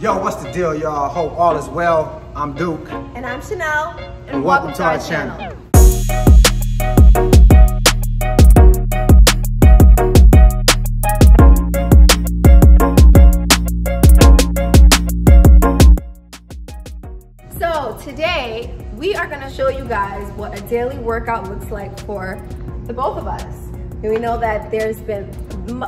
Yo, what's the deal, y'all? Hope all is well. I'm Duke. And I'm Chanel. And welcome to our channel. So today, we are gonna show you guys what a daily workout looks like for the both of us. And we know that there's been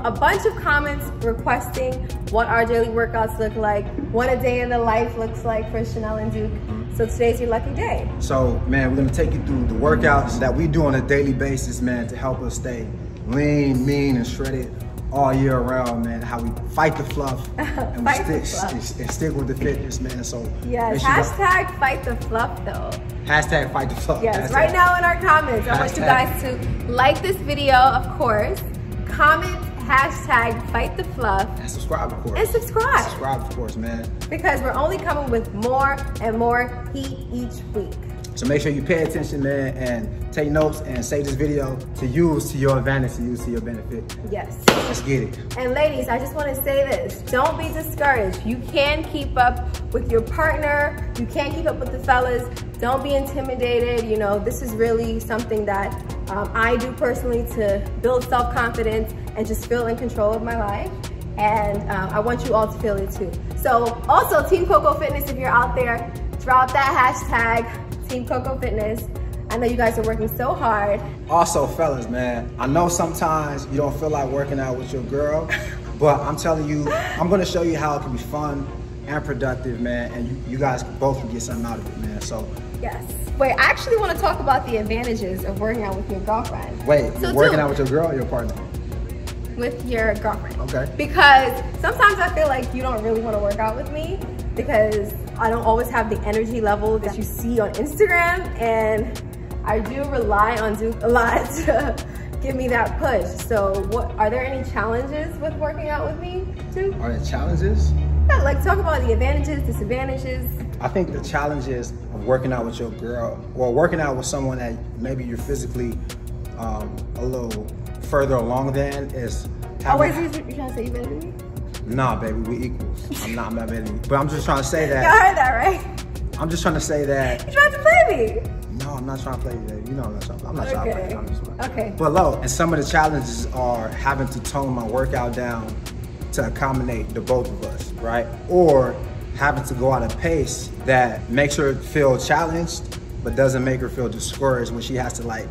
a bunch of comments requesting what our daily workouts look like, what a day in the life looks like for Chanel and Duke. So today's your lucky day. So man, we're gonna take you through the workouts that we do on a daily basis, man, to help us stay lean, mean, and shredded all year around, man. How we fight the fluff and we stick with the fitness, man. So yes, hashtag fight the fluff though. Hashtag fight the fluff. Yes, right now in our comments, I want you guys to like this video, of course. Comment hashtag fight the fluff. And subscribe, of course. And subscribe. Subscribe, of course, man. Because we're only coming with more and more heat each week. So make sure you pay attention, man, and take notes and save this video to use to your advantage, to use to your benefit. Yes. Let's get it. And ladies, I just want to say this. Don't be discouraged. You can keep up with your partner. You can keep up with the fellas. Don't be intimidated. You know, this is really something that I do personally to build self-confidence and just feel in control of my life. And I want you all to feel it too. So also Team Coco Fitness, if you're out there, drop that hashtag. Team Coco Fitness. I know you guys are working so hard. Also, fellas, man, I know sometimes you don't feel like working out with your girl, but I'm telling you, I'm gonna show you how it can be fun and productive, man, and you guys both can get something out of it, man, so. Yes. Wait, I actually wanna talk about the advantages of working out with your girlfriend. Wait, so working out with your girl or your partner? With your girlfriend. Okay. Because sometimes I feel like you don't really wanna work out with me because I don't always have the energy level that you see on Instagram, and I do rely on Duke a lot to give me that push. So are there any challenges with working out with me, Duke? Are there challenges? Yeah, like talk about the advantages, disadvantages. I think the challenges of working out with your girl, or working out with someone that maybe you're physically a little further along than, is having— Oh, wait, you're trying to say you better than me? Nah, baby, we equals. I'm not better than you. But I'm just trying to say that. Y'all heard that, right? I'm just trying to say that. You trying to play me? No, I'm not trying to play you, baby. You know I'm not trying to play you. I'm just playing. Okay. But low, and some of the challenges are having to tone my workout down to accommodate the both of us, right? Or having to go at a pace that makes her feel challenged, but doesn't make her feel discouraged when she has to like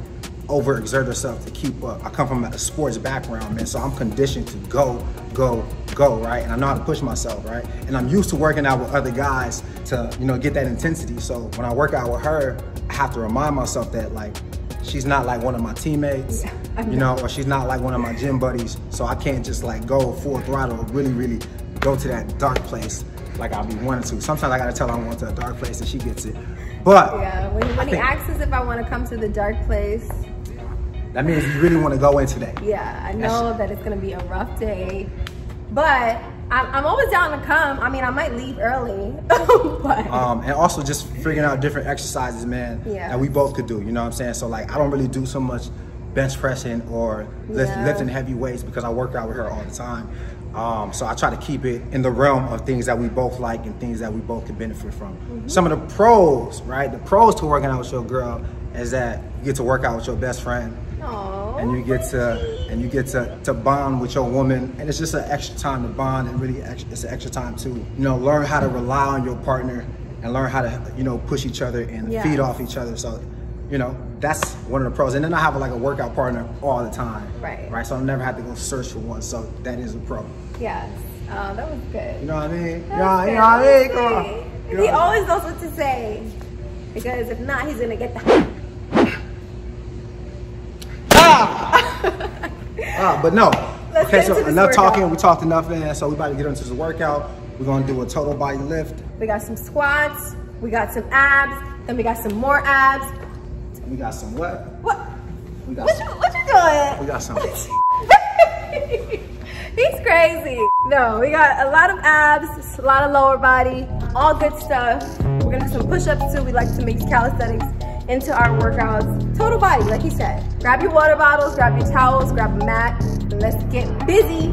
overexert herself to keep up. I come from a sports background, man, so I'm conditioned to go, go, go, right? And I know how to push myself, right? And I'm used to working out with other guys to, you know, get that intensity. So when I work out with her, I have to remind myself that, like, she's not like one of my teammates, you know, or she's not like one of my gym buddies, so I can't just like go full throttle, really, really go to that dark place like I'll be wanting to. Sometimes I gotta tell her I'm going to a dark place and she gets it. But yeah, when he asks us if I want to come to the dark place, that means you really want to go in today. Yeah, I know that it's going to be a rough day, but I'm always down to come. I mean, I might leave early, but. And also just figuring out different exercises, man, that we both could do, you know what I'm saying? So like, I don't really do so much bench pressing or lifting heavy weights because I work out with her all the time. So I try to keep it in the realm of things that we both like and things that we both could benefit from. Some of the pros, right? The pros to working out with your girl is that you get to work out with your best friend. Aww, and you get to bond with your woman, and it's just an extra time to bond, and really it's an extra time to, you know, learn how to rely on your partner and learn how to, you know, push each other and feed off each other. So, you know, that's one of the pros. And then I have like a workout partner all the time, right? So I never have to go search for one. So that is a pro. Yes, that was good. You know what I mean? Yeah, you know what I mean? Come on. You know, he always knows what to say, because if not, he's gonna get the. But no. Okay, so enough talking. We talked enough, man. So we about to get into the workout. We're gonna do a total body lift. We got some squats. We got some abs. Then we got some more abs. We got some what? What? We got what you doing? We got some. He's crazy. No, we got a lot of abs, a lot of lower body, all good stuff. We're gonna do some push-ups too. We like to mix calisthenics into our workouts. Total body, like he said. Grab your water bottles, grab your towels, grab a mat, and let's get busy.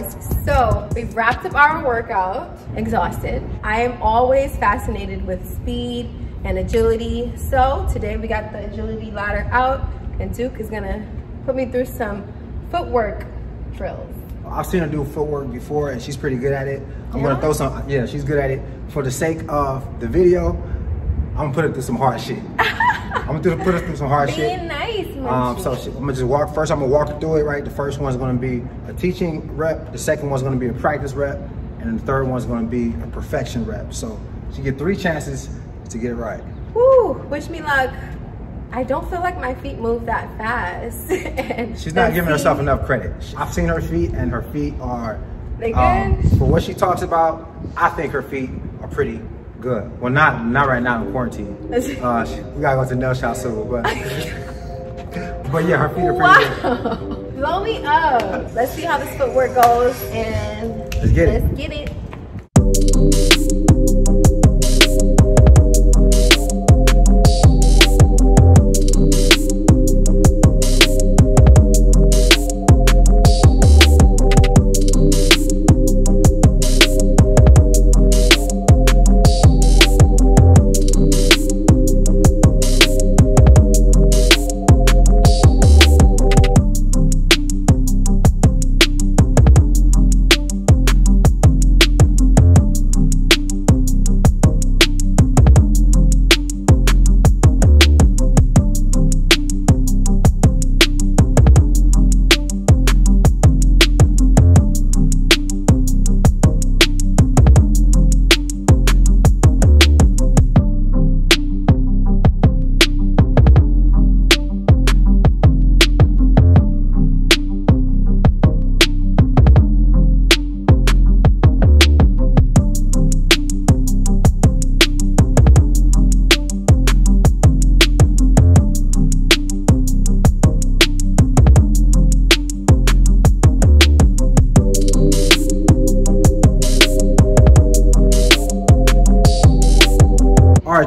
guys, so we've wrapped up our workout, exhausted. I am always fascinated with speed and agility. So today we got the agility ladder out and Duke is gonna put me through some footwork drills. I've seen her do footwork before and she's pretty good at it. I'm gonna throw some, she's good at it. For the sake of the video, I'm gonna put her through some hard shit. I'm gonna put her through some hard shit. Being nice, so I'm gonna just walk, first I'm gonna walk through it, right? The first one's gonna be a teaching rep, the second one's gonna be a practice rep, and the third one's gonna be a perfection rep. So she get 3 chances to get it right. Woo, wish me luck. I don't feel like my feet move that fast. And she's not giving herself enough credit. I've seen her feet and her feet are, for what she talks about, I think her feet are pretty good. Well, not right now in quarantine. We gotta go to the nail shop soon, but. But yeah, her feet are pretty good. Blow me up. Let's see how this footwork goes and let's get it.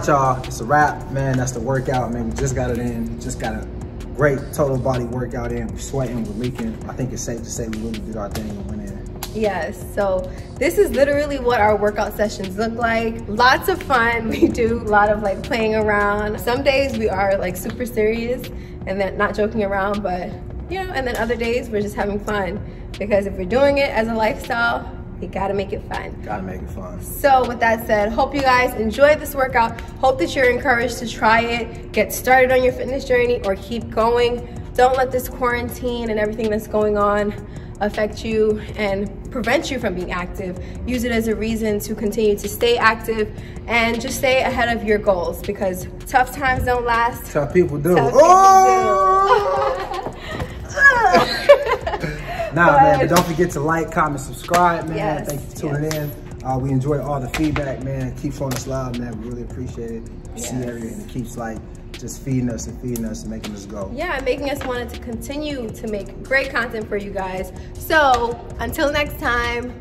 Y'all, it's a wrap, man. That's the workout, man. We just got it in, just got a great total body workout in. We're sweating, we're leaking. I think it's safe to say we really did our thing and went in. Yes, so this is literally what our workout sessions look like. Lots of fun. We do a lot of playing around. Some days we are super serious and then not joking around, but and then other days we're just having fun, because if we're doing it as a lifestyle, you gotta make it fun. Gotta make it fun. So with that said, hope you guys enjoyed this workout. Hope that you're encouraged to try it, get started on your fitness journey, or keep going. Don't let this quarantine and everything that's going on affect you and prevent you from being active. Use it as a reason to continue to stay active and just stay ahead of your goals, because tough times don't last. Tough people do. Tough people do. Man, but don't forget to like, comment, subscribe, man. Thank you for tuning in. We enjoy all the feedback, man. Keep showing us love, man. We really appreciate it. See everything. It keeps just feeding us and making us go. Yeah, making us want to continue to make great content for you guys. So until next time.